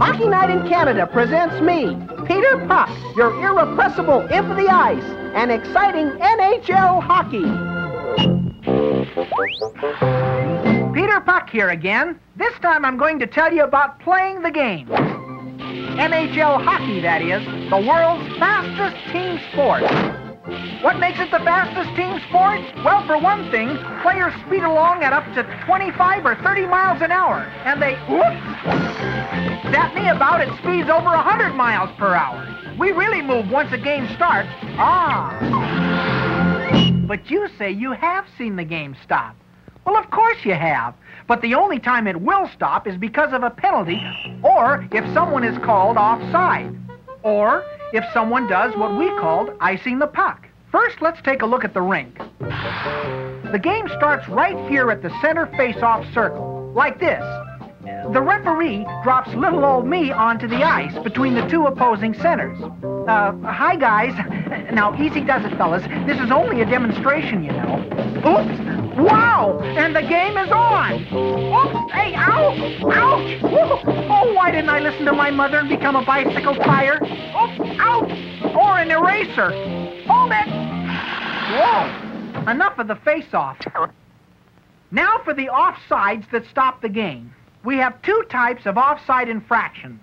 Hockey Night in Canada presents me, Peter Puck, your irrepressible imp of the ice, and exciting NHL hockey. Peter Puck here again. This time I'm going to tell you about playing the game. NHL hockey, that is, the world's fastest team sport. What makes it the fastest team sport? Well, for one thing, players speed along at up to 25 or 30 miles an hour, and they, whoops, zap me about at speeds over 100 miles per hour. We really move once a game starts. But you say you have seen the game stop. Well, of course you have. But the only time it will stop is because of a penalty, or if someone is called offside, or if someone does what we called icing the puck. First, let's take a look at the rink. The game starts right here at the center face-off circle, like this. The referee drops little old me onto the ice between the two opposing centers. Hi, guys. Now, easy does it, fellas. This is only a demonstration, you know. Oops! Wow! And the game is on! Oops! Hey, ow! Ouch! Woo. Oh, why didn't I listen to my mother and become a bicycle tire? Oops! Ouch! Or an eraser! Hold it! Whoa! Enough of the face-off. Now for the offsides that stop the game. We have two types of offside infractions.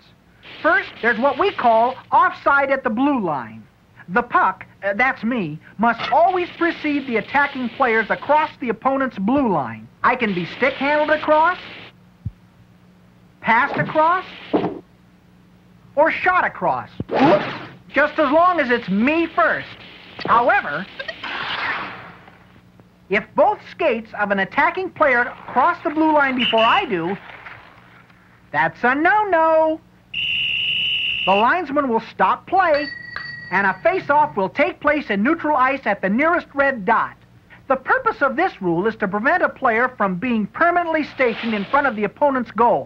First, there's what we call offside at the blue line. The puck, that's me, must always precede the attacking players across the opponent's blue line. I can be stick-handled across, passed across, or shot across. Oops. Just as long as it's me first. However, if both skates of an attacking player cross the blue line before I do, that's a no-no. The linesman will stop play, and a face-off will take place in neutral ice at the nearest red dot. The purpose of this rule is to prevent a player from being permanently stationed in front of the opponent's goal.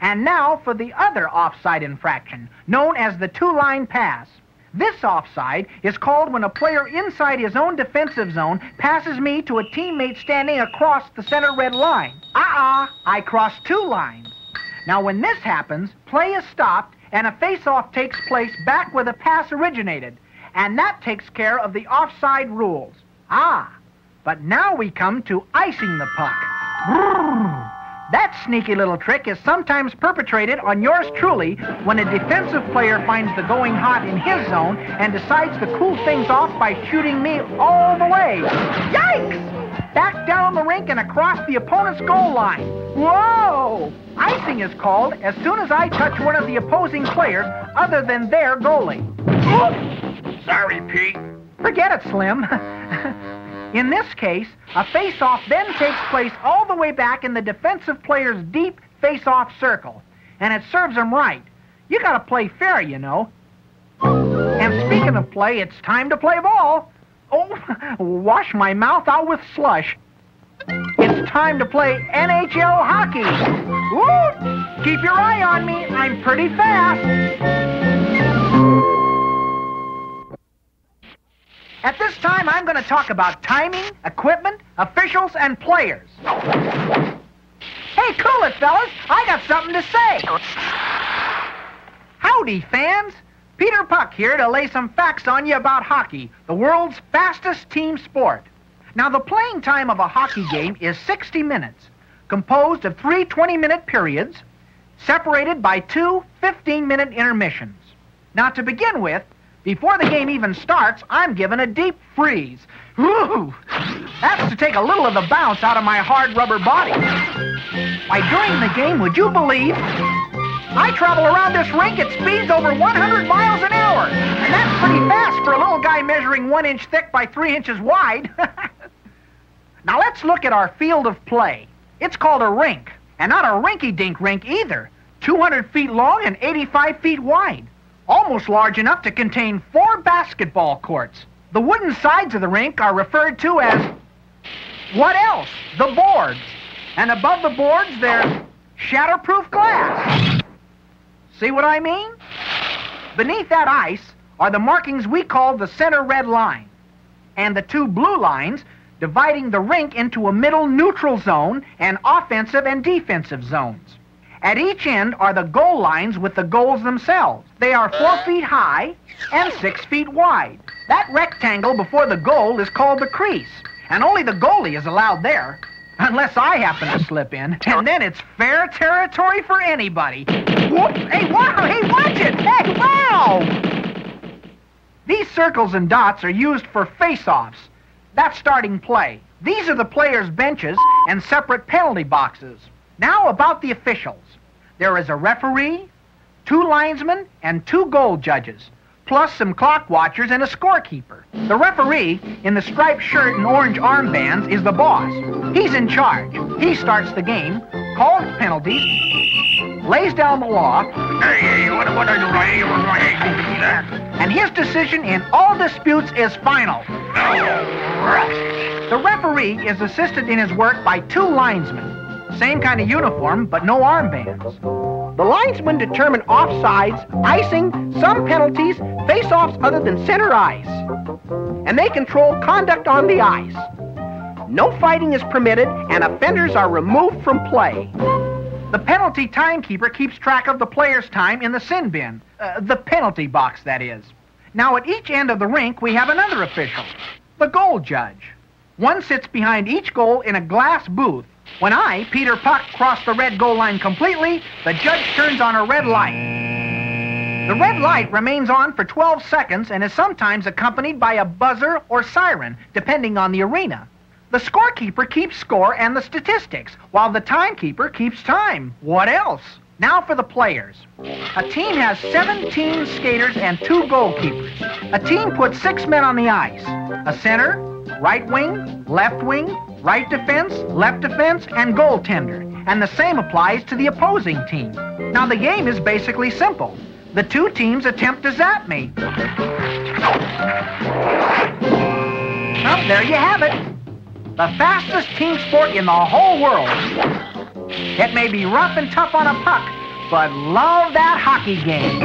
And now for the other offside infraction, known as the two-line pass. This offside is called when a player inside his own defensive zone passes me to a teammate standing across the center red line. I crossed two lines. Now when this happens, play is stopped and a face-off takes place back where the pass originated. And that takes care of the offside rules. But now we come to icing the puck. That sneaky little trick is sometimes perpetrated on yours truly when a defensive player finds the going hot in his zone and decides to cool things off by shooting me all the way. Yikes! Back down the rink and across the opponent's goal line. Whoa! Icing is called as soon as I touch one of the opposing players other than their goalie. Oops. Sorry, Pete. Forget it, Slim. In this case, a face-off then takes place all the way back in the defensive player's deep face-off circle. And it serves him right. You gotta play fair, you know. And speaking of play, it's time to play ball. Oh, wash my mouth out with slush. It's time to play NHL hockey. Woo! Keep your eye on me. I'm pretty fast. At this time, I'm going to talk about timing, equipment, officials, and players. Hey, cool it, fellas. I got something to say. Howdy, fans. Peter Puck here to lay some facts on you about hockey, the world's fastest team sport. Now, the playing time of a hockey game is 60 minutes, composed of three 20-minute periods, separated by two 15-minute intermissions. Now, to begin with, before the game even starts, I'm given a deep freeze. Woo! That's to take a little of the bounce out of my hard rubber body. Why, during the game, would you believe, I travel around this rink at speeds over 100 miles an hour. And that's pretty fast for a little guy measuring 1 inch thick by 3 inches wide. Now let's look at our field of play. It's called a rink, and not a rinky-dink rink either. 200 feet long and 85 feet wide. Almost large enough to contain 4 basketball courts. The wooden sides of the rink are referred to as, what else? The boards. And above the boards, there's shatterproof glass. See what I mean? Beneath that ice are the markings we call the center red line, and the two blue lines dividing the rink into a middle neutral zone and offensive and defensive zones. At each end are the goal lines with the goals themselves. They are 4 feet high and 6 feet wide. That rectangle before the goal is called the crease, and only the goalie is allowed there, unless I happen to slip in, and then it's fair territory for anybody. Whoop! Hey, wow! Hey, watch it! Hey, wow! These circles and dots are used for face-offs. That's starting play. These are the players' benches and separate penalty boxes. Now about the officials. There is a referee, 2 linesmen, and 2 goal judges, plus some clock watchers and a scorekeeper. The referee, in the striped shirt and orange armbands, is the boss. He's in charge. He starts the game, calls penalties, lays down the law, and his decision in all disputes is final. The referee is assisted in his work by 2 linesmen. Same kind of uniform, but no armbands. The linesmen determine offsides, icing, some penalties, face-offs other than center ice. And they control conduct on the ice. No fighting is permitted, and offenders are removed from play. The penalty timekeeper keeps track of the player's time in the sin bin. The penalty box, that is. Now, at each end of the rink, we have another official, the goal judge. One sits behind each goal in a glass booth. When I, Peter Puck, cross the red goal line completely, the judge turns on a red light. The red light remains on for 12 seconds and is sometimes accompanied by a buzzer or siren, depending on the arena. The scorekeeper keeps score and the statistics, while the timekeeper keeps time. What else? Now for the players. A team has 17 skaters and 2 goalkeepers. A team puts 6 men on the ice. A center, right wing, right defense, left defense, and goaltender. And the same applies to the opposing team. Now, the game is basically simple. The 2 teams attempt to zap me. Well, there you have it. The fastest team sport in the whole world. It may be rough and tough on a puck, but love that hockey game.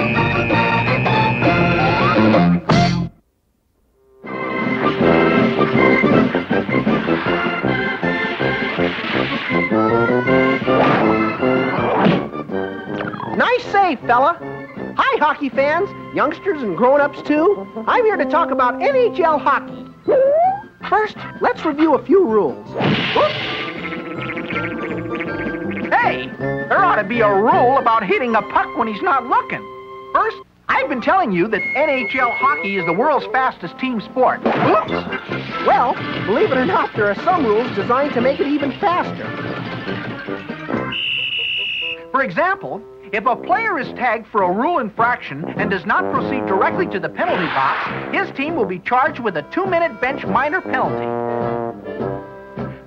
Nice save, fella. Hi, hockey fans, youngsters and grown-ups too. I'm here to talk about NHL hockey. First, let's review a few rules. Oops. Hey, there ought to be a rule about hitting a puck when he's not looking. First, I've been telling you that NHL hockey is the world's fastest team sport. Oops! Well, believe it or not, there are some rules designed to make it even faster. For example, if a player is tagged for a rule infraction and does not proceed directly to the penalty box, his team will be charged with a 2-minute bench minor penalty.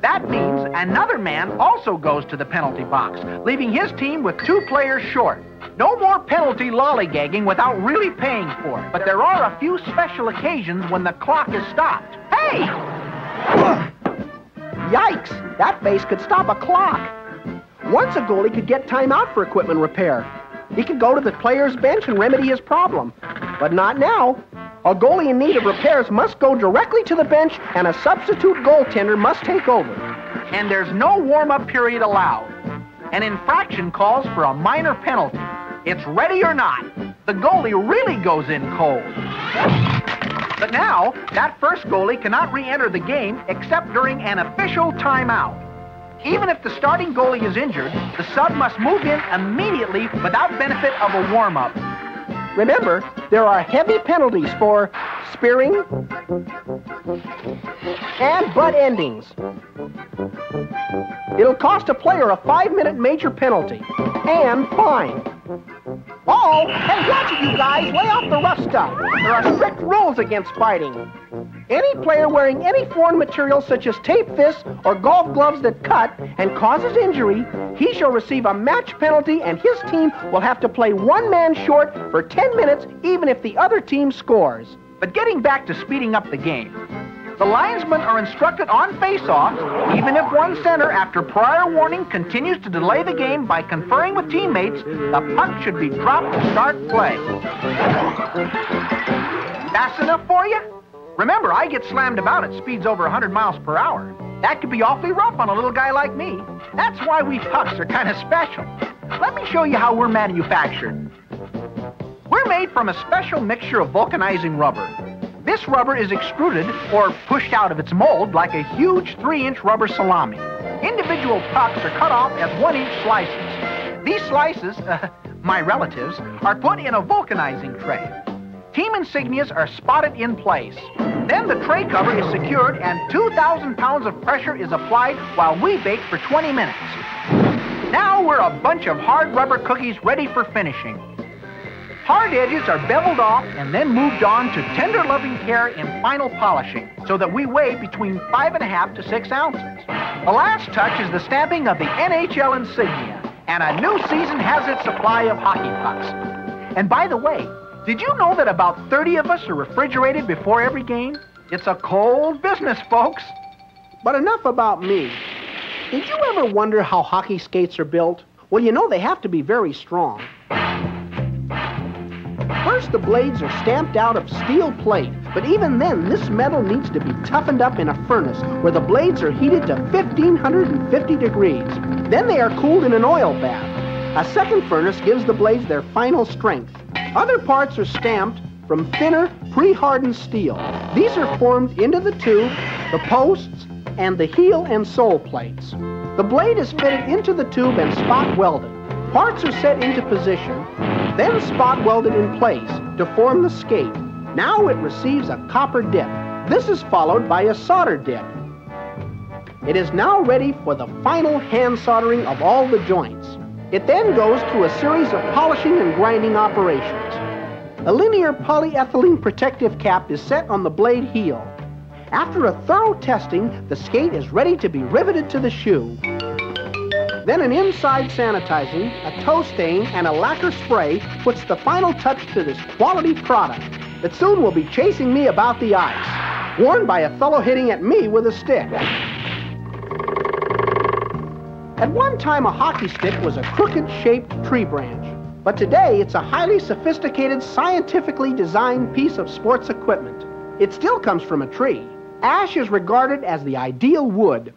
That means another man also goes to the penalty box, leaving his team with 2 players short. No more penalty lollygagging without really paying for it. But there are a few special occasions when the clock is stopped. Hey! Yikes! That face could stop a clock. Once a goalie could get time out for equipment repair. He could go to the player's bench and remedy his problem. But not now. A goalie in need of repairs must go directly to the bench, and a substitute goaltender must take over. And there's no warm-up period allowed. An infraction calls for a minor penalty. It's ready or not. The goalie really goes in cold. But now, that first goalie cannot re-enter the game except during an official timeout. Even if the starting goalie is injured, the sub must move in immediately without benefit of a warm-up. Remember, there are heavy penalties for spearing and butt endings. It'll cost a player a 5-minute major penalty and fine. Oh, hey, watch it, you guys. Lay off the rough stuff. There are strict rules against fighting. Any player wearing any foreign material such as tape fists or golf gloves that cut and causes injury, he shall receive a match penalty, and his team will have to play 1 man short for 10 minutes even if the other team scores. But getting back to speeding up the game, the linesmen are instructed on face-off, even if one center, after prior warning, continues to delay the game by conferring with teammates, the puck should be dropped to start play. Fast enough for you? Remember, I get slammed about at speeds over 100 miles per hour. That could be awfully rough on a little guy like me. That's why we pucks are kind of special. Let me show you how we're manufactured. We're made from a special mixture of vulcanizing rubber. This rubber is extruded or pushed out of its mold like a huge 3-inch rubber salami. Individual pucks are cut off as 1-inch slices. These slices, my relatives, are put in a vulcanizing tray. Team insignias are spotted in place. Then the tray cover is secured and 2,000 pounds of pressure is applied while we bake for 20 minutes. Now we're a bunch of hard rubber cookies ready for finishing. Hard edges are beveled off and then moved on to tender loving care in final polishing so that we weigh between 5.5 to 6 ounces. The last touch is the stamping of the NHL insignia, and a new season has its supply of hockey pucks. And by the way, did you know that about 30 of us are refrigerated before every game? It's a cold business, folks. But enough about me. Did you ever wonder how hockey skates are built? Well, you know they have to be very strong. First, the blades are stamped out of steel plate, but even then, this metal needs to be toughened up in a furnace where the blades are heated to 1,550 degrees. Then they are cooled in an oil bath. A second furnace gives the blades their final strength. Other parts are stamped from thinner, pre-hardened steel. These are formed into the tube, the posts, and the heel and sole plates. The blade is fitted into the tube and spot welded. Parts are set into position, then spot welded in place to form the skate. Now it receives a copper dip. This is followed by a solder dip. It is now ready for the final hand soldering of all the joints. It then goes through a series of polishing and grinding operations. A linear polyethylene protective cap is set on the blade heel. After a thorough testing, the skate is ready to be riveted to the shoe. Then an inside sanitizing, a toe stain, and a lacquer spray puts the final touch to this quality product that soon will be chasing me about the ice, warned by a fellow hitting at me with a stick. At one time, a hockey stick was a crooked-shaped tree branch, but today it's a highly sophisticated, scientifically designed piece of sports equipment. It still comes from a tree. Ash is regarded as the ideal wood.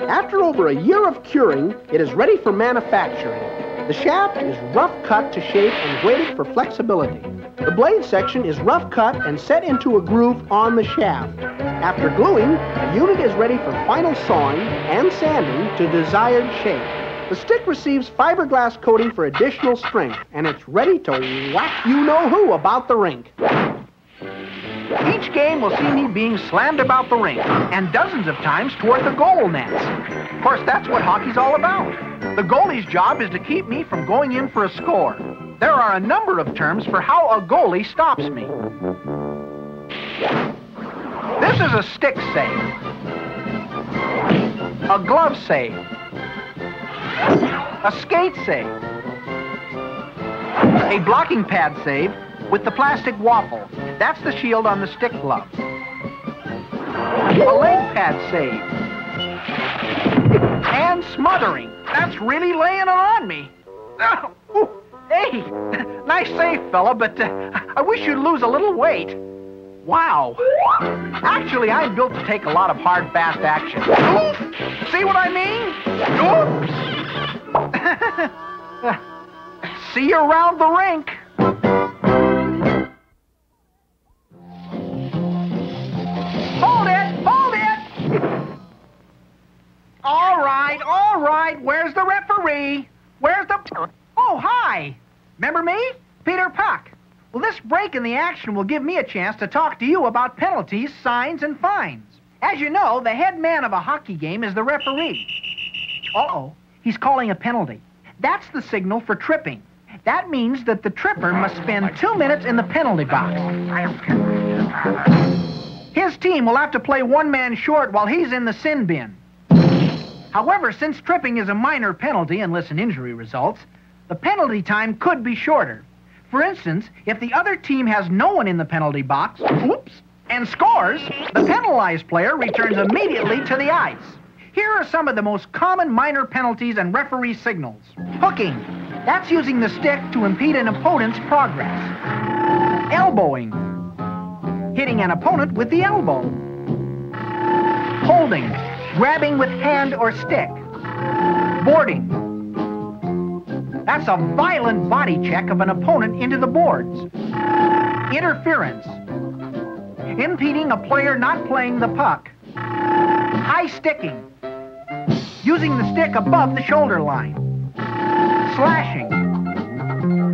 After over a year of curing, it is ready for manufacturing. The shaft is rough cut to shape and graded for flexibility. The blade section is rough cut and set into a groove on the shaft. After gluing, the unit is ready for final sawing and sanding to desired shape. The stick receives fiberglass coating for additional strength, and it's ready to whack you-know-who about the rink. Each game will see me being slammed about the rink and dozens of times toward the goal nets. Of course, that's what hockey's all about. The goalie's job is to keep me from going in for a score. There are a number of terms for how a goalie stops me. This is a stick save, a glove save, a skate save, a blocking pad save with the plastic waffle. That's the shield on the stick glove. A leg pad save. And smothering. That's really laying on me. Oh, hey, nice save, fella, but I wish you'd lose a little weight. Wow. Actually, I'm built to take a lot of hard, fast action. Oops. See what I mean? Oops. See you around the rink. All right, where's the referee? Where's the... Oh, hi! Remember me? Peter Puck. Well, this break in the action will give me a chance to talk to you about penalties, signs, and fines. As you know, the head man of a hockey game is the referee. Uh-oh, he's calling a penalty. That's the signal for tripping. That means that the tripper must spend 2 minutes in the penalty box. His team will have to play one man short while he's in the sin bin. However, since tripping is a minor penalty unless an injury results, the penalty time could be shorter. For instance, if the other team has no one in the penalty box, whoops, and scores, the penalized player returns immediately to the ice. Here are some of the most common minor penalties and referee signals. Hooking. That's using the stick to impede an opponent's progress. Elbowing. Hitting an opponent with the elbow. Holding. Grabbing with hand or stick. Boarding. That's a violent body check of an opponent into the boards. Interference. Impeding a player not playing the puck. High sticking. Using the stick above the shoulder line. Slashing.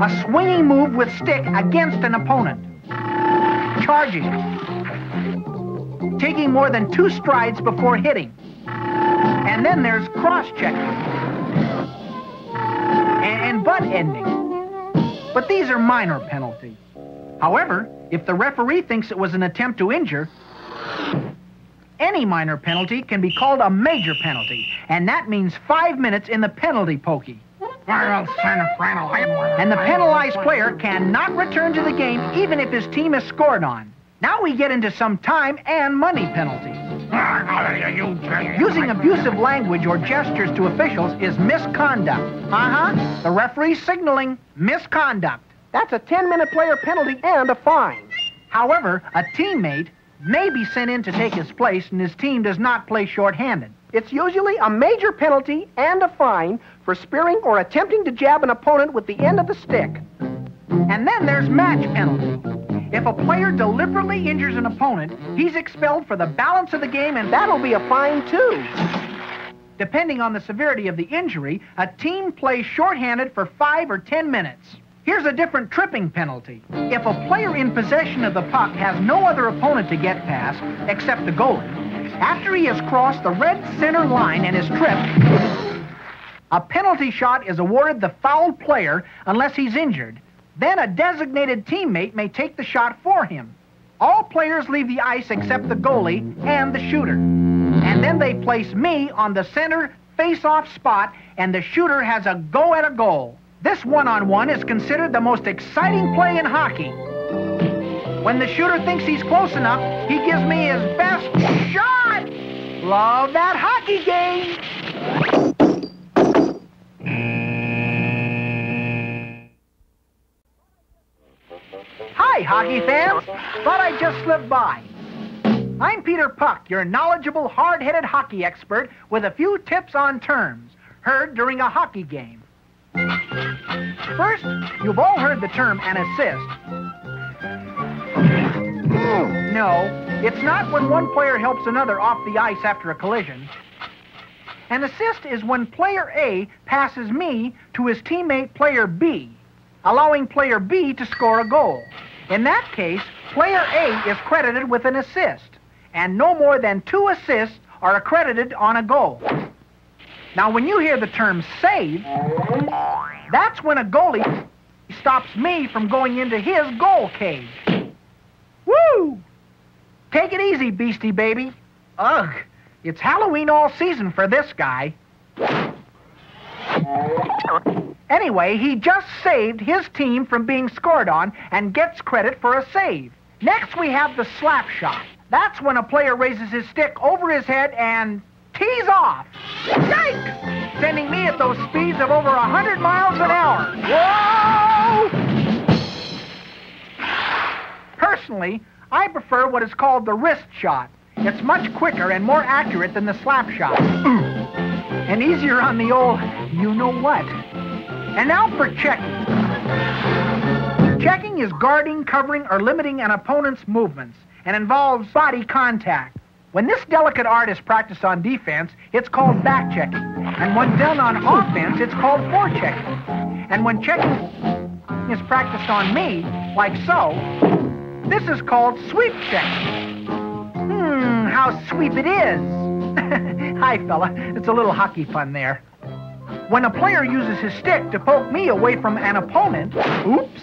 A swinging move with stick against an opponent. Charging. Taking more than 2 strides before hitting. And then there's cross-checking. And butt ending. But these are minor penalties. However, if the referee thinks it was an attempt to injure, any minor penalty can be called a major penalty, and that means 5 minutes in the penalty pokey. And the penalized player cannot return to the game even if his team is scored on. Now we get into some time and money penalties. Using abusive language or gestures to officials is misconduct. The referee's signaling misconduct. That's a 10-minute player penalty and a fine. However, a teammate may be sent in to take his place and his team does not play shorthanded. It's usually a major penalty and a fine for spearing or attempting to jab an opponent with the end of the stick. And then there's match penalty. If a player deliberately injures an opponent, he's expelled for the balance of the game, and that'll be a fine, too. Depending on the severity of the injury, a team plays shorthanded for 5 or 10 minutes. Here's a different tripping penalty. If a player in possession of the puck has no other opponent to get past, except the goalie, after he has crossed the red center line and is tripped, a penalty shot is awarded the fouled player unless he's injured. Then a designated teammate may take the shot for him. All players leave the ice except the goalie and the shooter. And then they place me on the center face-off spot, and the shooter has a go at a goal. This one-on-one is considered the most exciting play in hockey. When the shooter thinks he's close enough, he gives me his best shot! Love that hockey game! Hi, hockey fans. Thought I'd just slip by. I'm Peter Puck, your knowledgeable, hard-headed hockey expert with a few tips on terms heard during a hockey game. First, you've all heard the term an assist. No, it's not when one player helps another off the ice after a collision. An assist is when player A passes me to his teammate player B, allowing player B to score a goal. In that case, player A is credited with an assist, and no more than 2 assists are accredited on a goal. Now, when you hear the term save, that's when a goalie stops me from going into his goal cage. Woo! Take it easy, beastie baby. Ugh, it's Halloween all season for this guy. Anyway, he just saved his team from being scored on and gets credit for a save. Next, we have the slap shot. That's when a player raises his stick over his head and tees off. Yikes! Sending me at those speeds of over 100 miles an hour. Whoa! Personally, I prefer what is called the wrist shot. It's much quicker and more accurate than the slap shot. And easier on the old you-know-what. And now for checking. Checking is guarding, covering, or limiting an opponent's movements and involves body contact. When this delicate art is practiced on defense, it's called back checking. And when done on offense, it's called forechecking. And when checking is practiced on me, like so, this is called sweep checking. How sweep it is. Hi, fella. It's a little hockey fun there. When a player uses his stick to poke me away from an opponent, oops,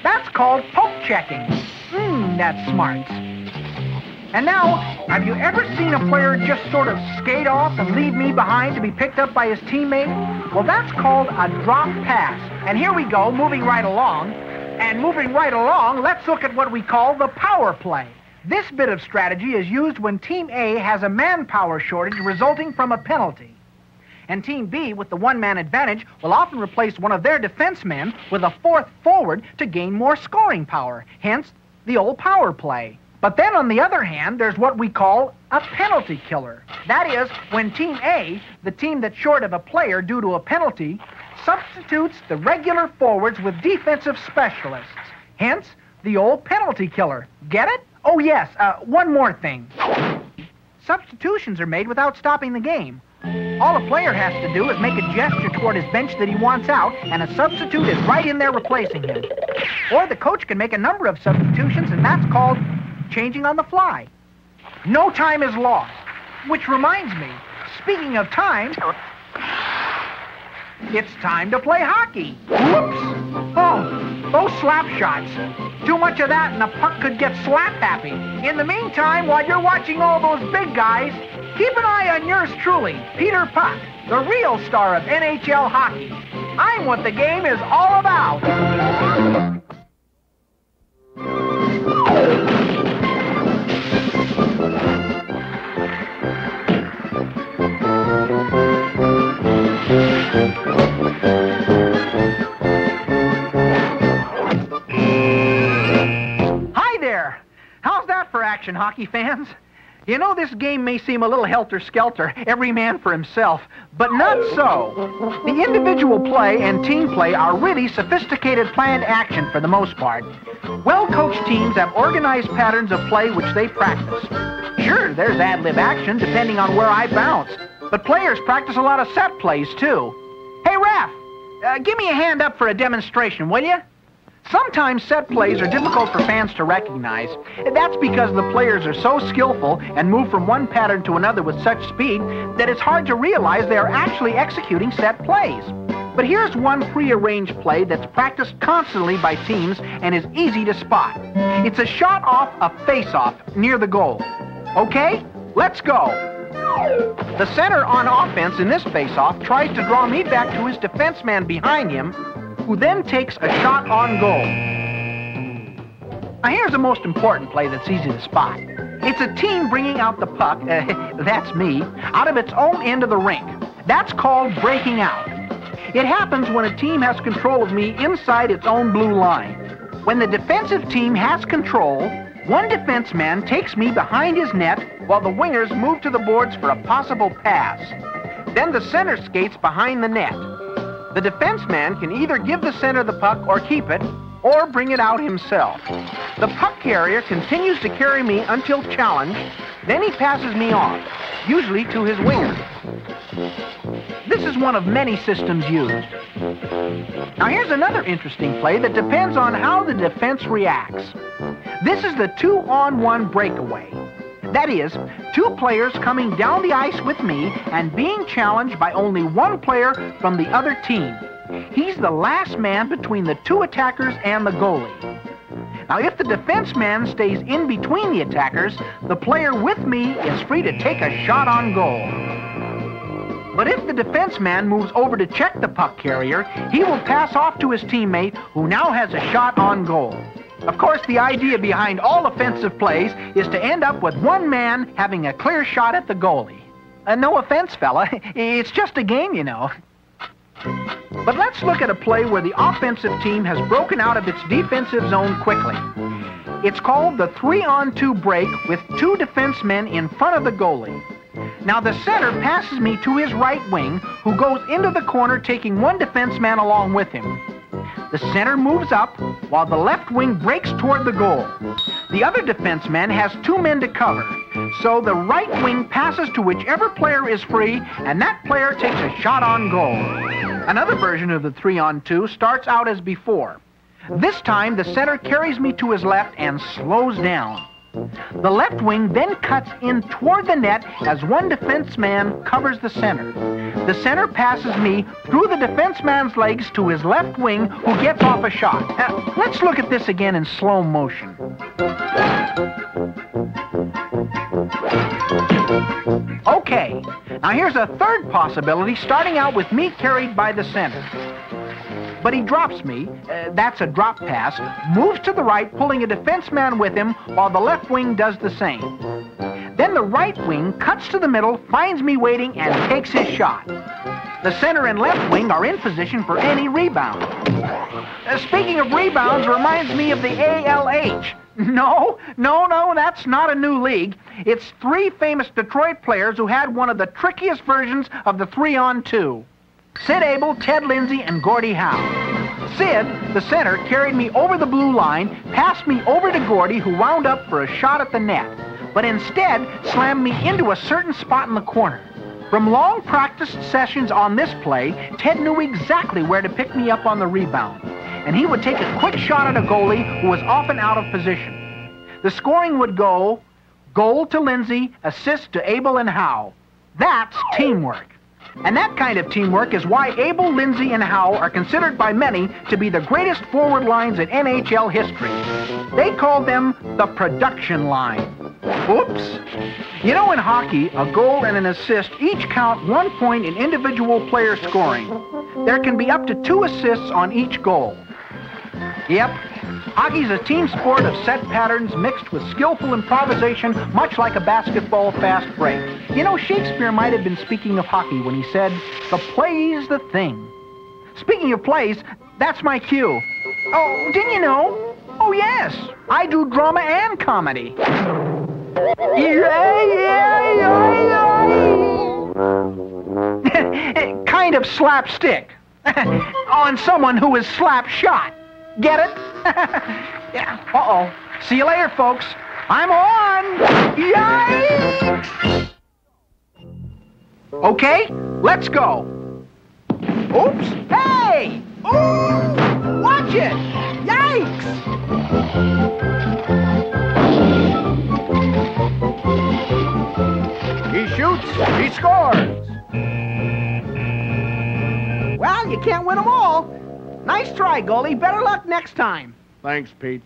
that's called poke checking. That's smart. And now, have you ever seen a player just sort of skate off and leave me behind to be picked up by his teammate? Well, that's called a drop pass. And here we go, moving right along. And moving right along, let's look at what we call the power play. This bit of strategy is used when Team A has a manpower shortage resulting from a penalty. And Team B, with the one-man advantage, will often replace one of their defensemen with a 4th forward to gain more scoring power, hence the old power play. But then, on the other hand, there's what we call a penalty killer. That is, when Team A, the team that's short of a player due to a penalty, substitutes the regular forwards with defensive specialists. Hence, the old penalty killer. Get it? Oh, yes, one more thing. Substitutions are made without stopping the game. All a player has to do is make a gesture toward his bench that he wants out, and a substitute is right in there replacing him. Or the coach can make a number of substitutions, and that's called changing on the fly. No time is lost. Which reminds me, speaking of time, it's time to play hockey. Whoops! Oh, those slap shots. Too much of that and the puck could get slap-happy. In the meantime, while you're watching all those big guys, keep an eye on yours truly, Peter Puck, the real star of NHL hockey. I'm what the game is all about. Hi there! How's that for action, hockey fans? You know, this game may seem a little helter-skelter, every man for himself, but not so. The individual play and team play are really sophisticated planned action for the most part. Well-coached teams have organized patterns of play which they practice. Sure, there's ad-lib action depending on where I bounce, but players practice a lot of set plays, too. Hey, ref, give me a hand up for a demonstration, will you? Sometimes set plays are difficult for fans to recognize. That's because the players are so skillful and move from one pattern to another with such speed that it's hard to realize they are actually executing set plays. But here's one prearranged play that's practiced constantly by teams and is easy to spot. It's a shot off a face-off near the goal. Okay, let's go. The center on offense in this face-off tries to draw me back to his defenseman behind him, who then takes a shot on goal. Now here's the most important play that's easy to spot. It's a team bringing out the puck, that's me, out of its own end of the rink. That's called breaking out. It happens when a team has control of me inside its own blue line. When the defensive team has control, one defenseman takes me behind his net while the wingers move to the boards for a possible pass. Then the center skates behind the net. The defenseman can either give the center the puck or keep it, or bring it out himself. The puck carrier continues to carry me until challenged, then he passes me on, usually to his winger. This is one of many systems used. Now here's another interesting play that depends on how the defense reacts. This is the two-on-one breakaway. That is, two players coming down the ice with me and being challenged by only one player from the other team. He's the last man between the two attackers and the goalie. Now, if the defenseman stays in between the attackers, the player with me is free to take a shot on goal. But if the defenseman moves over to check the puck carrier, he will pass off to his teammate, who now has a shot on goal. Of course, the idea behind all offensive plays is to end up with one man having a clear shot at the goalie. No offense, fella. It's just a game, you know. But let's look at a play where the offensive team has broken out of its defensive zone quickly. It's called the 3-on-2 break with two defensemen in front of the goalie. Now, the center passes me to his right wing, who goes into the corner taking one defenseman along with him. The center moves up, while the left wing breaks toward the goal. The other defenseman has two men to cover, so the right wing passes to whichever player is free, and that player takes a shot on goal. Another version of the 3-on-2 starts out as before. This time, the center carries me to his left and slows down. The left wing then cuts in toward the net as one defenseman covers the center. The center passes me through the defenseman's legs to his left wing, who gets off a shot. Now, let's look at this again in slow motion. Okay, now here's a third possibility, starting out with me carried by the center. But he drops me, that's a drop pass, moves to the right, pulling a defenseman with him, while the left wing does the same. Then the right wing cuts to the middle, finds me waiting, and takes his shot. The center and left wing are in position for any rebound. Speaking of rebounds, reminds me of the ALH. No, that's not a new league. It's three famous Detroit players who had one of the trickiest versions of the 3-on-2. Sid Abel, Ted Lindsay, and Gordie Howe. Sid, the center, carried me over the blue line, passed me over to Gordie, who wound up for a shot at the net, but instead slammed me into a certain spot in the corner. From long practice sessions on this play, Ted knew exactly where to pick me up on the rebound, and he would take a quick shot at a goalie who was often out of position. The scoring would go goal to Lindsay, assist to Abel and Howe. That's teamwork. And that kind of teamwork is why Abel, Lindsay, and Howe are considered by many to be the greatest forward lines in NHL history. They called them the production line. Oops. You know, in hockey, a goal and an assist each count 1 point in individual player scoring. There can be up to 2 assists on each goal. Yep. Hockey's a team sport of set patterns mixed with skillful improvisation, much like a basketball fast break. You know, Shakespeare might have been speaking of hockey when he said, "The play's the thing." Speaking of plays, that's my cue. Oh, didn't you know? Oh, yes. I do drama and comedy. Kind of slapstick. On someone who is slap shot. Get it? Yeah. Uh-oh. See you later, folks. I'm on! Yikes! Okay, let's go. Oops! Hey! Ooh! Watch it! Yikes! He shoots, he scores! Well, you can't win them all. Nice try, goalie. Better luck next time. Thanks, Pete.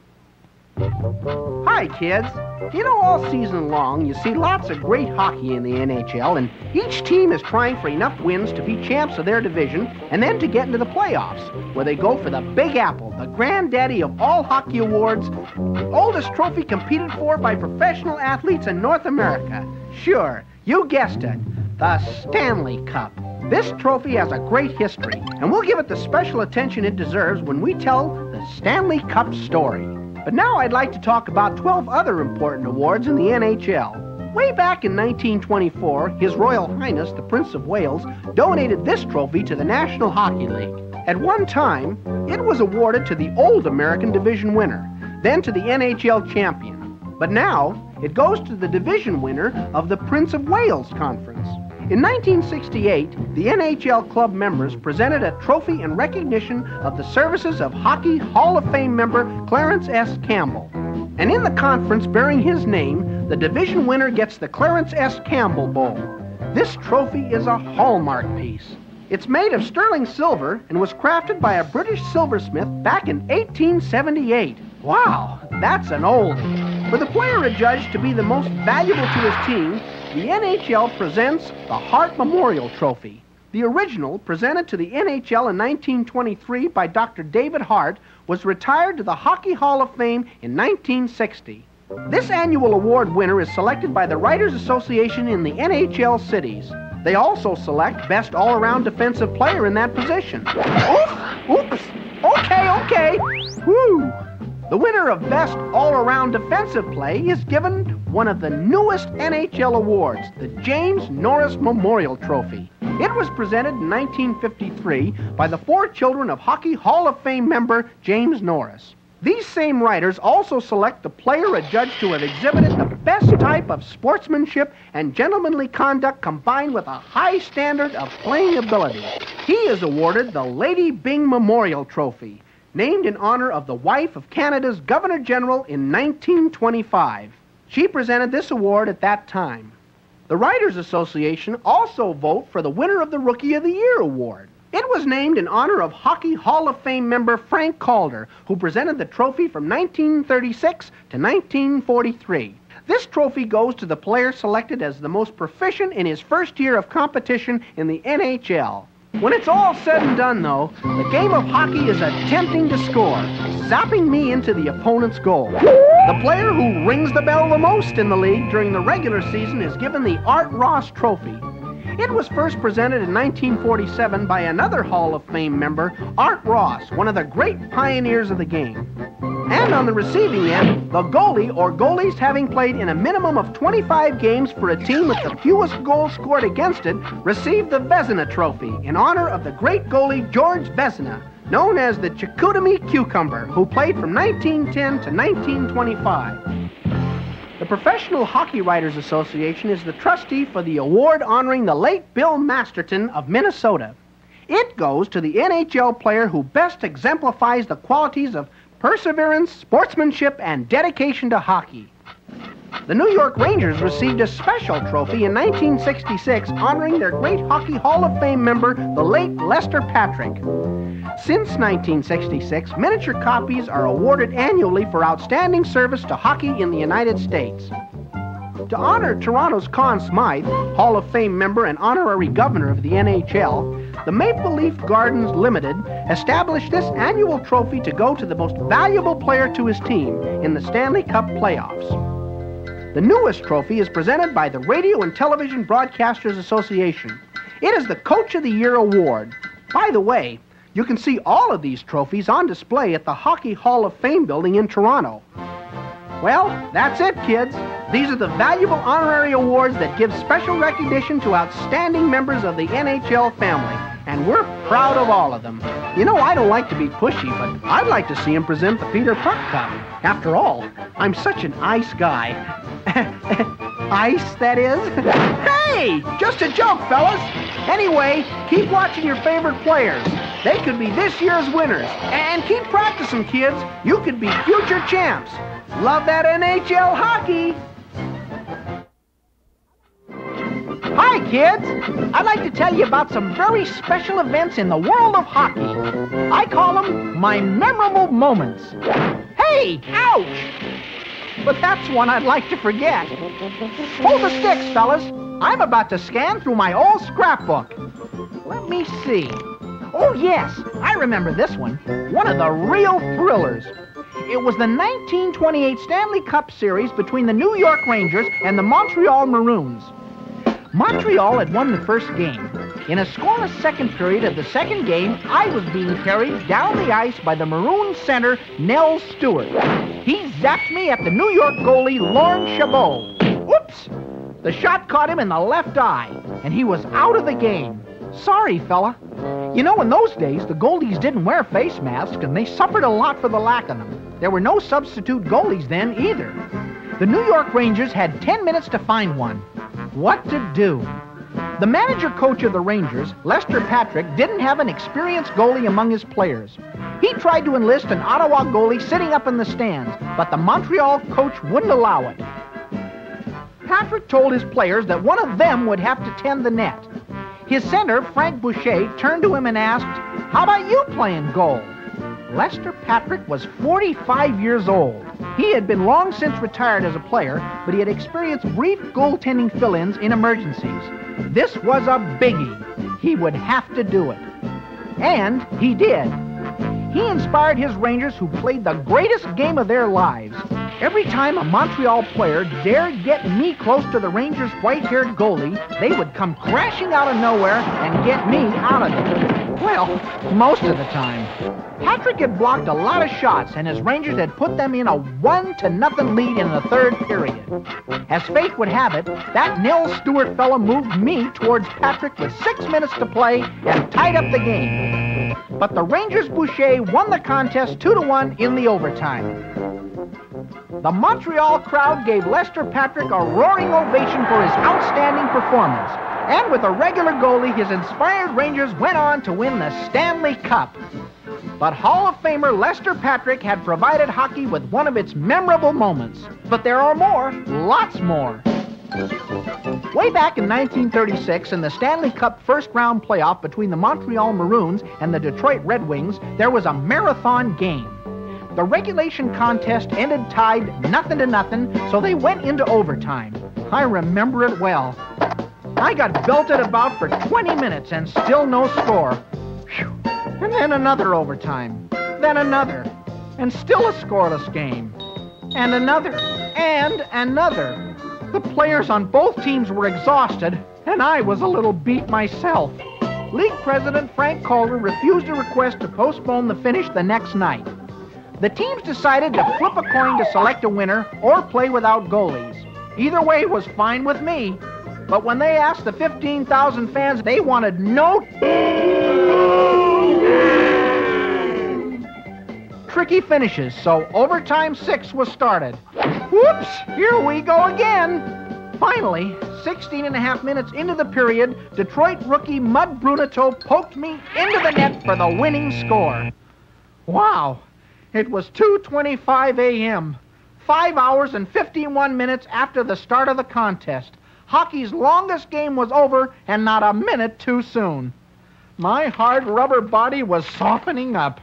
Hi, kids. You know, all season long, you see lots of great hockey in the NHL, and each team is trying for enough wins to be champs of their division and then to get into the playoffs, where they go for the Big Apple, the granddaddy of all hockey awards, the oldest trophy competed for by professional athletes in North America. Sure, you guessed it. The Stanley Cup. This trophy has a great history, and we'll give it the special attention it deserves when we tell the Stanley Cup story. But now I'd like to talk about 12 other important awards in the NHL. Way back in 1924, His Royal Highness, the Prince of Wales, donated this trophy to the National Hockey League. At one time, it was awarded to the old American division winner, then to the NHL champion. But now, it goes to the division winner of the Prince of Wales Conference. In 1968, the NHL club members presented a trophy in recognition of the services of Hockey Hall of Fame member Clarence S. Campbell. And in the conference bearing his name, the division winner gets the Clarence S. Campbell Bowl. This trophy is a hallmark piece. It's made of sterling silver and was crafted by a British silversmith back in 1878. Wow, that's an oldie. For the player adjudged to be the most valuable to his team, the NHL presents the Hart Memorial Trophy. The original, presented to the NHL in 1923 by Dr. David Hart, was retired to the Hockey Hall of Fame in 1960. This annual award winner is selected by the Writers Association in the NHL cities. They also select best all-around defensive player in that position. Oops! Okay! Woo! The winner of best all-around defensive play is given one of the newest NHL awards, the James Norris Memorial Trophy. It was presented in 1953 by the 4 children of Hockey Hall of Fame member James Norris. These same writers also select the player adjudged to have exhibited the best type of sportsmanship and gentlemanly conduct combined with a high standard of playing ability. He is awarded the Lady Byng Memorial Trophy, named in honor of the wife of Canada's Governor-General in 1925. She presented this award at that time. The Writers Association also vote for the winner of the Rookie of the Year award. It was named in honor of Hockey Hall of Fame member Frank Calder, who presented the trophy from 1936 to 1943. This trophy goes to the player selected as the most proficient in his first year of competition in the NHL. When it's all said and done, though, the game of hockey is attempting to score, zapping me into the opponent's goal. The player who rings the bell the most in the league during the regular season is given the Art Ross Trophy. It was first presented in 1947 by another Hall of Fame member, Art Ross, one of the great pioneers of the game. And on the receiving end, the goalie or goalies having played in a minimum of 25 games for a team with the fewest goals scored against it received the Vezina Trophy in honor of the great goalie George Vezina, known as the Chicoutimi Cucumber, who played from 1910 to 1925. The Professional Hockey Writers Association is the trustee for the award honoring the late Bill Masterton of Minnesota. It goes to the NHL player who best exemplifies the qualities of perseverance, sportsmanship, and dedication to hockey. The New York Rangers received a special trophy in 1966 honoring their great Hockey Hall of Fame member, the late Lester Patrick. Since 1966, miniature copies are awarded annually for outstanding service to hockey in the United States. To honor Toronto's Conn Smythe, Hall of Fame member and honorary governor of the NHL, the Maple Leaf Gardens Limited established this annual trophy to go to the most valuable player to his team in the Stanley Cup playoffs. The newest trophy is presented by the Radio and Television Broadcasters Association. It is the Coach of the Year Award. By the way, you can see all of these trophies on display at the Hockey Hall of Fame building in Toronto. Well, that's it, kids. These are the valuable honorary awards that give special recognition to outstanding members of the NHL family, and we're proud of all of them. You know, I don't like to be pushy, but I'd like to see him present the Peter Puck Cup. After all, I'm such an ice guy. Ice, that is. Hey, just a joke, fellas. Anyway, keep watching your favorite players. They could be this year's winners. And keep practicing, kids. You could be future champs. Love that NHL hockey. Hi, kids! I'd like to tell you about some very special events in the world of hockey. I call them my memorable moments. Hey! Ouch! But that's one I'd like to forget. Hold the sticks, fellas. I'm about to scan through my old scrapbook. Let me see. Oh, yes, I remember this one. One of the real thrillers. It was the 1928 Stanley Cup Series between the New York Rangers and the Montreal Maroons. Montreal had won the first game. In a scoreless second period of the second game, I was being carried down the ice by the Maroon center, Nell Stewart. He zapped me at the New York goalie, Lorne Chabot. Oops! The shot caught him in the left eye, and he was out of the game. Sorry, fella. You know, in those days, the goalies didn't wear face masks, and they suffered a lot for the lack of them. There were no substitute goalies then, either. The New York Rangers had 10 minutes to find one. What to do? The manager-coach of the Rangers, Lester Patrick, didn't have an experienced goalie among his players. He tried to enlist an Ottawa goalie sitting up in the stands, but the Montreal coach wouldn't allow it. Patrick told his players that one of them would have to tend the net. His center, Frank Boucher, turned to him and asked, "How about you playing goal?" Lester Patrick was 45 years old. He had been long since retired as a player, but he had experienced brief goaltending fill-ins in emergencies. This was a biggie. He would have to do it. And he did. He inspired his Rangers, who played the greatest game of their lives. Every time a Montreal player dared get me close to the Rangers' white-haired goalie, they would come crashing out of nowhere and get me out of it. Well, most of the time. Patrick had blocked a lot of shots, and his Rangers had put them in a 1-0 lead in the third period. As fate would have it, that Nell Stewart fella moved me towards Patrick with 6 minutes to play and tied up the game. But the Rangers' Boucher won the contest 2-1 in the overtime. The Montreal crowd gave Lester Patrick a roaring ovation for his outstanding performance. And with a regular goalie, his inspired Rangers went on to win the Stanley Cup. But Hall of Famer Lester Patrick had provided hockey with one of its memorable moments. But there are more, lots more. Way back in 1936, in the Stanley Cup first-round playoff between the Montreal Maroons and the Detroit Red Wings, there was a marathon game. The regulation contest ended tied 0-0, so they went into overtime. I remember it well. I got belted about for 20 minutes and still no score. Phew. And then another overtime, then another, and still a scoreless game, and another, and another. The players on both teams were exhausted, and I was a little beat myself. League president Frank Calder refused a request to postpone the finish the next night. The teams decided to flip a coin to select a winner or play without goalies. Either way was fine with me. But when they asked the 15,000 fans, they wanted no tricky finishes, so overtime 6 was started. Whoops, here we go again. Finally, 16.5 minutes into the period, Detroit rookie Mud Bruneteau poked me into the net for the winning score. Wow, it was 2:25 a.m., 5 hours and 51 minutes after the start of the contest. Hockey's longest game was over, and not a minute too soon. My hard rubber body was softening up.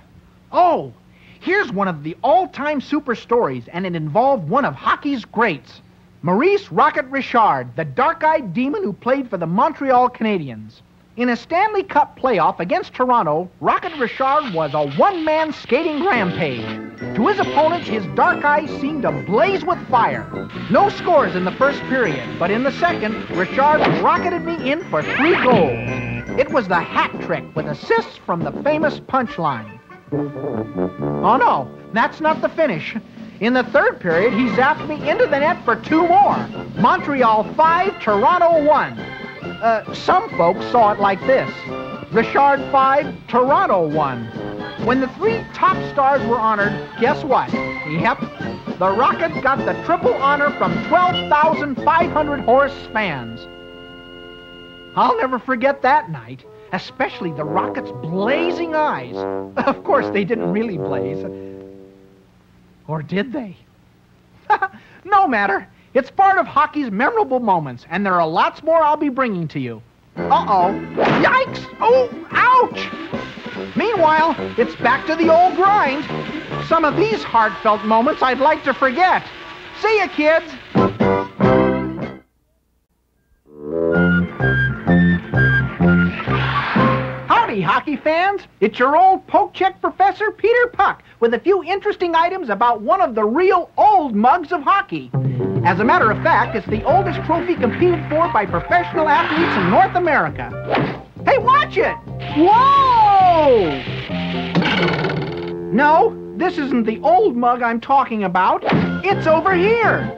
Oh, here's one of the all-time super stories, and it involved one of hockey's greats. Maurice Rocket Richard, the dark-eyed demon who played for the Montreal Canadiens. In a Stanley Cup playoff against Toronto, Rocket Richard was a one-man skating rampage. To his opponents, his dark eyes seemed to blaze with fire. No scores in the first period, but in the second, Richard rocketed me in for 3 goals. It was the hat trick with assists from the famous punchline. Oh no, that's not the finish. In the third period, he zapped me into the net for 2 more. Montreal 5, Toronto 1. Some folks saw it like this. Richard 5, Toronto 1. When the 3 top stars were honored, guess what? Yep, the Rocket got the triple honor from 12,500 horse fans. I'll never forget that night, especially the Rocket's blazing eyes. Of course, they didn't really blaze. Or did they? No matter. It's part of hockey's memorable moments, and there are lots more I'll be bringing to you. Uh-oh. Yikes! Oh, ouch! Meanwhile, it's back to the old grind. Some of these heartfelt moments I'd like to forget. See ya, kids! Howdy, hockey fans. It's your old poke-check professor, Peter Puck, with a few interesting items about one of the real old mugs of hockey. As a matter of fact, it's the oldest trophy competed for by professional athletes in North America. Hey, watch it! Whoa! No, this isn't the old mug I'm talking about. It's over here.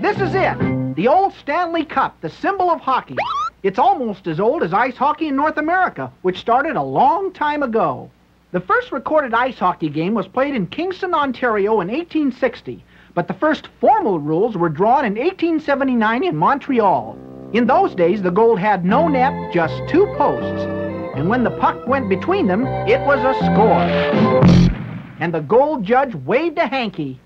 This is it, the old Stanley Cup, the symbol of hockey. It's almost as old as ice hockey in North America, which started a long time ago. The first recorded ice hockey game was played in Kingston, Ontario in 1860, but the first formal rules were drawn in 1879 in Montreal. In those days, the goal had no net, just 2 posts, and when the puck went between them, it was a score. And the goal judge waved a hanky.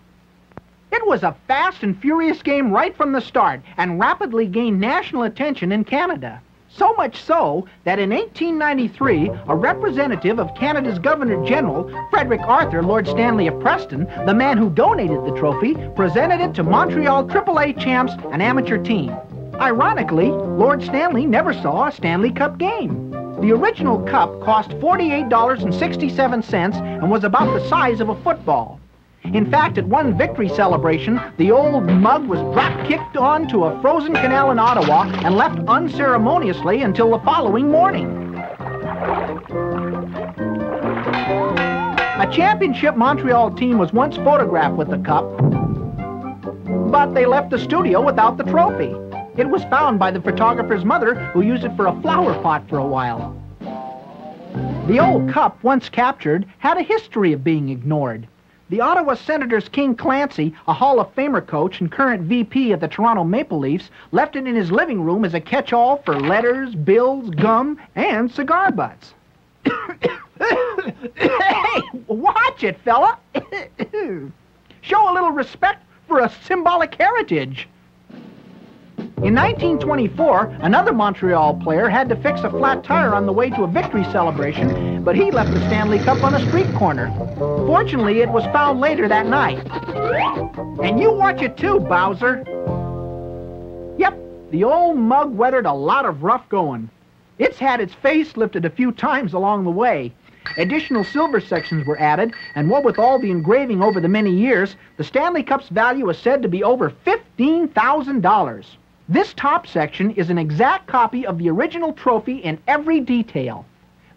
It was a fast and furious game right from the start and rapidly gained national attention in Canada. So much so that in 1893, a representative of Canada's Governor General, Frederick Arthur, Lord Stanley of Preston, the man who donated the trophy, presented it to Montreal AAA champs, an amateur team. Ironically, Lord Stanley never saw a Stanley Cup game. The original cup cost $48.67 and was about the size of a football. In fact, at one victory celebration, the old mug was drop-kicked onto a frozen canal in Ottawa and left unceremoniously until the following morning. A championship Montreal team was once photographed with the cup, but they left the studio without the trophy. It was found by the photographer's mother, who used it for a flower pot for a while. The old cup, once captured, had a history of being ignored. The Ottawa Senators' King Clancy, a Hall of Famer coach and current VP of the Toronto Maple Leafs, left it in his living room as a catch-all for letters, bills, gum, and cigar butts. Hey, watch it, fella. Show a little respect for a symbolic heritage. In 1924, another Montreal player had to fix a flat tire on the way to a victory celebration, but he left the Stanley Cup on a street corner. Fortunately, it was found later that night. And you watch it too, Bowser. Yep, the old mug weathered a lot of rough going. It's had its face lifted a few times along the way. Additional silver sections were added, and what with all the engraving over the many years, the Stanley Cup's value is said to be over $15,000. This top section is an exact copy of the original trophy in every detail.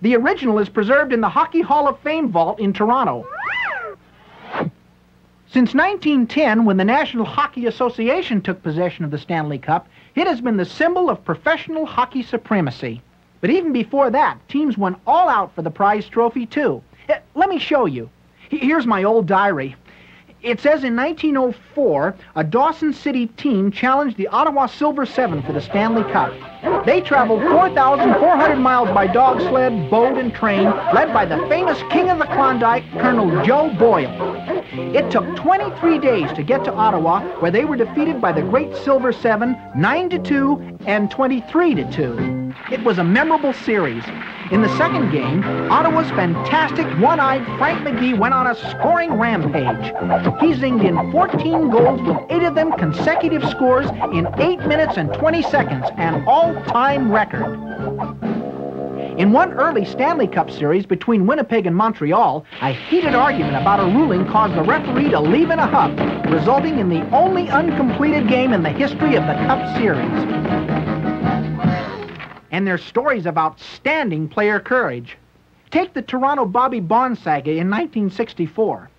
The original is preserved in the Hockey Hall of Fame vault in Toronto. Since 1910, when the National Hockey Association took possession of the Stanley Cup, it has been the symbol of professional hockey supremacy. But even before that, teams went all out for the prize trophy, too. Let me show you. Here's my old diary. It says in 1904, a Dawson City team challenged the Ottawa Silver Seven for the Stanley Cup. They traveled 4,400 miles by dog sled, boat, and train, led by the famous King of the Klondike, Colonel Joe Boyle. It took 23 days to get to Ottawa, where they were defeated by the great Silver Seven, 9-2 and 23-2. It was a memorable series. In the second game, Ottawa's fantastic one-eyed Frank McGee went on a scoring rampage. He zinged in 14 goals with 8 of them consecutive scores in 8 minutes and 20 seconds, an all-time record. In one early Stanley Cup series between Winnipeg and Montreal, a heated argument about a ruling caused the referee to leave in a huff, resulting in the only uncompleted game in the history of the Cup series. And there's stories of outstanding player courage. Take the Toronto Bobby Bond saga in 1964.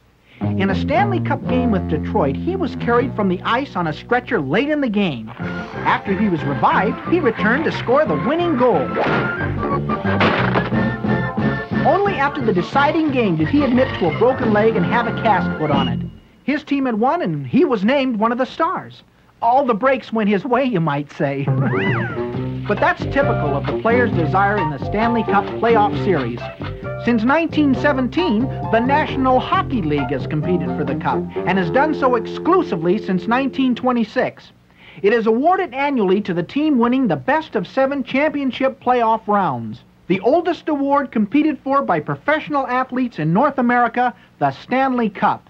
In a Stanley Cup game with Detroit, he was carried from the ice on a stretcher late in the game. After he was revived, he returned to score the winning goal. Only after the deciding game did he admit to a broken leg and have a cast put on it. His team had won, and he was named one of the stars. All the breaks went his way, you might say. But that's typical of the players' desire in the Stanley Cup playoff series. Since 1917, the National Hockey League has competed for the Cup and has done so exclusively since 1926. It is awarded annually to the team winning the best-of-7 championship playoff rounds. The oldest award competed for by professional athletes in North America, the Stanley Cup.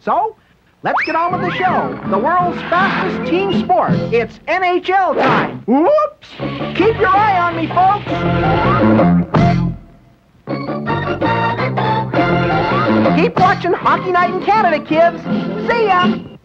So, let's get on with the show. The world's fastest team sport. It's NHL time. Whoops! Keep your eye on me, folks. Keep watching Hockey Night in Canada, kids. See ya!